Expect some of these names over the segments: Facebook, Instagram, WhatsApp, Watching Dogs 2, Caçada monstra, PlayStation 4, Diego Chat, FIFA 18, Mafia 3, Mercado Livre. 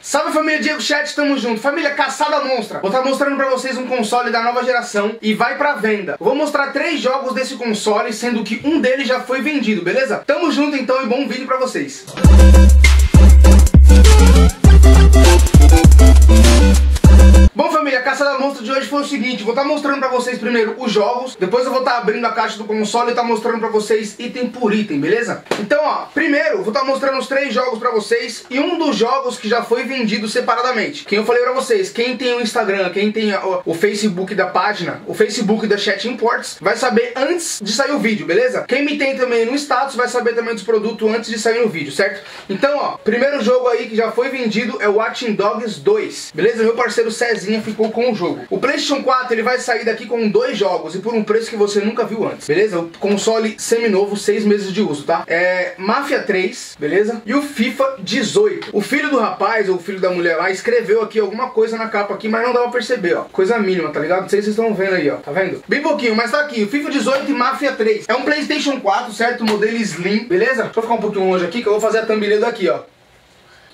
Salve família, Diego Chat, tamo junto. Família, Caçada Monstra. Vou estar mostrando pra vocês um console da nova geração e vai pra venda. Vou mostrar 3 jogos desse console, sendo que um deles já foi vendido, beleza? Tamo junto então e bom vídeo pra vocês. Bom família, a Caçada Monstra de hoje foi o seguinte, vou estar mostrando pra vocês primeiro os jogos, depois eu vou estar abrindo a caixa do console e estar mostrando pra vocês item por item, beleza? Então ó, primeiro vou estar mostrando os 3 jogos pra vocês e um dos jogos que já foi vendido separadamente. Quem eu falei pra vocês, quem tem o Instagram, quem tem o Facebook da página, o Facebook da Chat Imports, vai saber antes de sair o vídeo, beleza? Quem me tem também no status vai saber também dos produtos antes de sair o vídeo, certo? Então ó, primeiro jogo aí que já foi vendido é o Watching Dogs 2, beleza? Meu parceiro Cezinho ficou com o jogo. O PlayStation 4 ele vai sair daqui com 2 jogos e por um preço que você nunca viu antes, beleza? O console seminovo, 6 meses de uso, tá? É Mafia 3, beleza? E o FIFA 18. O filho do rapaz ou o filho da mulher lá escreveu aqui alguma coisa na capa aqui, mas não dá pra perceber, ó. Coisa mínima, tá ligado? Não sei se vocês estão vendo aí, ó. Tá vendo? Bem pouquinho, mas tá aqui. O FIFA 18 e Mafia 3. É um PlayStation 4, certo? Modelo Slim, beleza? Deixa eu ficar um pouquinho longe aqui que eu vou fazer a thumbnail daqui, ó.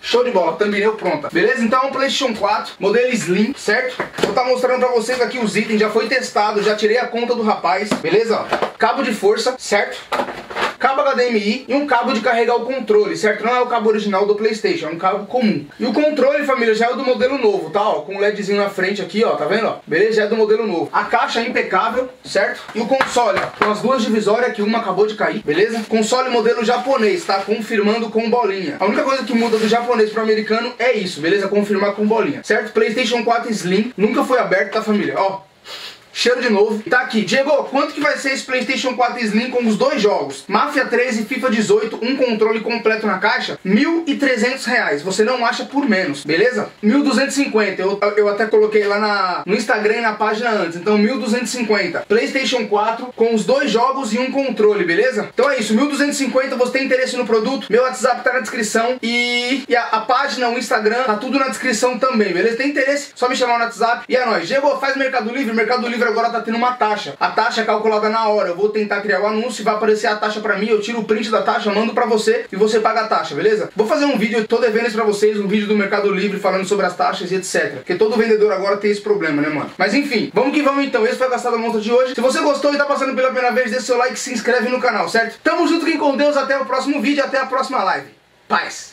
Show de bola, thumbnail pronta. Beleza? Então é um PlayStation 4, modelo Slim, certo? Vou estar mostrando pra vocês aqui os itens, já foi testado, já tirei a conta do rapaz, beleza? Cabo de força, certo? Cabo HDMI e um cabo de carregar o controle, certo? Não é o cabo original do PlayStation, é um cabo comum. E o controle, família, já é do modelo novo, tá? Ó, com um LEDzinho na frente aqui, ó, tá vendo? Ó? Beleza? Já é do modelo novo. A caixa é impecável, certo? E o console, ó, com as duas divisórias que uma acabou de cair, beleza? Console modelo japonês, tá? Confirmando com bolinha. A única coisa que muda do japonês pro americano é isso, beleza? Confirmar com bolinha, certo? PlayStation 4 Slim, nunca foi aberto, tá, família? Ó. Cheiro de novo. Tá aqui. Diego, quanto que vai ser esse PlayStation 4 Slim com os 2 jogos? Mafia 13 e FIFA 18, um controle completo na caixa, R$ 1.300. Você não acha por menos, beleza? 1.250. Eu até coloquei lá no Instagram e na página antes. Então, 1.250. PlayStation 4 com os 2 jogos e um controle, beleza? Então é isso. 1.250. Você tem interesse no produto? Meu WhatsApp tá na descrição e a página, o Instagram, tá tudo na descrição também, beleza? Tem interesse? Só me chamar no WhatsApp e é nóis. Diego, faz Mercado Livre. Mercado Livre agora tá tendo uma taxa. A taxa é calculada na hora. Eu vou tentar criar o anúncio, vai aparecer a taxa pra mim, eu tiro o print da taxa, mando pra você e você paga a taxa, beleza? Vou fazer um vídeo, eu tô devendo isso pra vocês, um vídeo do Mercado Livre falando sobre as taxas e etc. Porque todo vendedor agora tem esse problema, né, mano? Mas enfim, vamos que vamos então. Esse foi a Caçada Monstra de hoje. Se você gostou e tá passando pela primeira vez, deixa seu like e se inscreve no canal, certo? Tamo junto, quem com Deus, até o próximo vídeo, até a próxima live. Paz!